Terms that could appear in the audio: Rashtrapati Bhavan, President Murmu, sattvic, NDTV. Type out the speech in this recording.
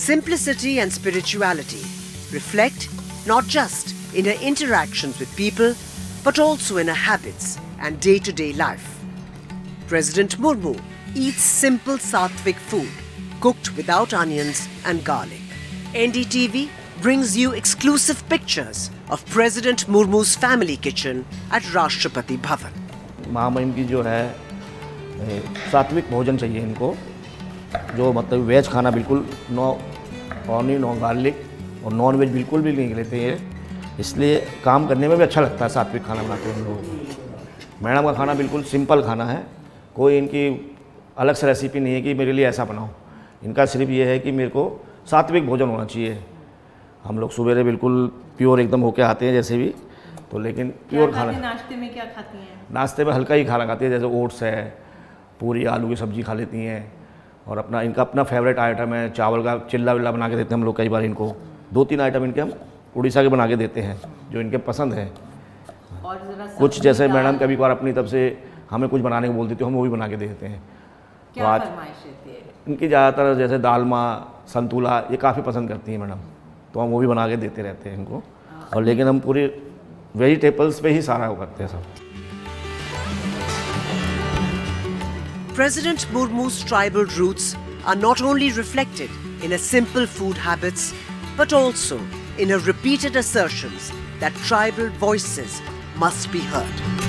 Simplicity and spirituality reflect not just in her interactions with people, but also in her habits and day-to-day life. President Murmu eats simple sattvic food, cooked without onions and garlic. NDTV brings you exclusive pictures of President Murmu's family kitchen at Rashtrapati Bhavan. मामा इनकी जो है सात्विक भोजन चाहिए इनको, जो मतलब veg खाना बिल्कुल नो ऑनियन नो गार्लिक और नॉन वेज बिल्कुल भी नहीं लेते हैं, इसलिए काम करने में भी अच्छा लगता है सात्विक खाना बनाते हैं लोग। मैडम का खाना बिल्कुल सिंपल खाना है, कोई इनकी अलग से रेसिपी नहीं है कि मेरे लिए ऐसा बनाओ। इनका सिर्फ ये है कि मेरे को सात्विक भोजन होना चाहिए। हम लोग सवेरे बिल्कुल प्योर एकदम होके आते हैं जैसे भी, तो लेकिन प्योर खाना। नाश्ते में क्या खाती हैं? नाश्ते में हल्का ही खाना खाती है, जैसे ओट्स है, पूरी आलू की सब्जी खा लेती हैं, और अपना इनका अपना फेवरेट आइटम है चावल का चिल्ला विल्ला बना के देते हैं हम लोग। कई बार इनको 2-3 आइटम इनके हम उड़ीसा के बना के देते हैं जो इनके पसंद है। कुछ जैसे मैडम कभी कभार अपनी तरफ से हमें कुछ बनाने को बोल देती है, हम वो भी बना के दे देते हैं। तो आज इनकी ज़्यादातर जैसे दालमा संतुला ये काफ़ी पसंद करती हैं मैडम, तो हम वो भी बना के देते रहते हैं इनको। और लेकिन हम पूरे वेजिटेबल्स पे ही सारा वो करते हैं सब। President Murmu's tribal roots are not only reflected in her simple food habits, but also in her repeated assertions that tribal voices must be heard.